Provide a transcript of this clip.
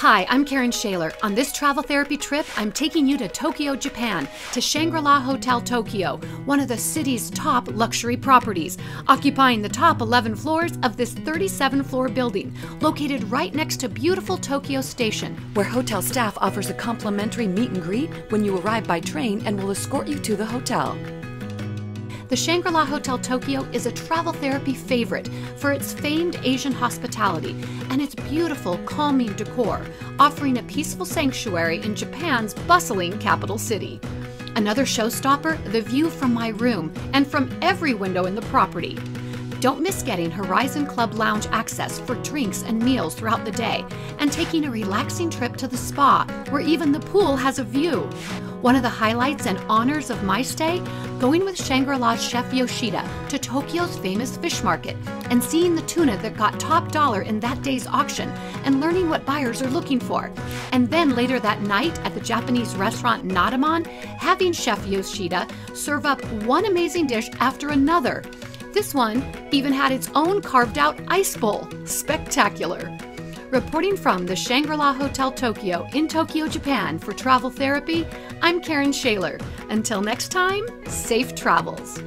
Hi, I'm Karen Schaler. On this travel therapy trip, I'm taking you to Tokyo, Japan, to Shangri-La Hotel Tokyo, one of the city's top luxury properties, occupying the top 11 floors of this 37-floor building, located right next to beautiful Tokyo Station, where hotel staff offers a complimentary meet and greet when you arrive by train and will escort you to the hotel. The Shangri-La Hotel Tokyo is a travel therapy favorite for its famed Asian hospitality and its beautiful, calming decor, offering a peaceful sanctuary in Japan's bustling capital city. Another showstopper, the view from my room and from every window in the property. Don't miss getting Horizon Club lounge access for drinks and meals throughout the day, and taking a relaxing trip to the spa, where even the pool has a view. One of the highlights and honors of my stay, going with Shangri-La's Chef Yoshida to Tokyo's famous fish market and seeing the tuna that got top dollar in that day's auction and learning what buyers are looking for. And then later that night at the Japanese restaurant Nadaman, having Chef Yoshida serve up one amazing dish after another. This one even had its own carved out ice bowl. Spectacular. Reporting from the Shangri-La Hotel Tokyo in Tokyo, Japan for Travel Therapy, I'm Karen Schaler. Until next time, safe travels.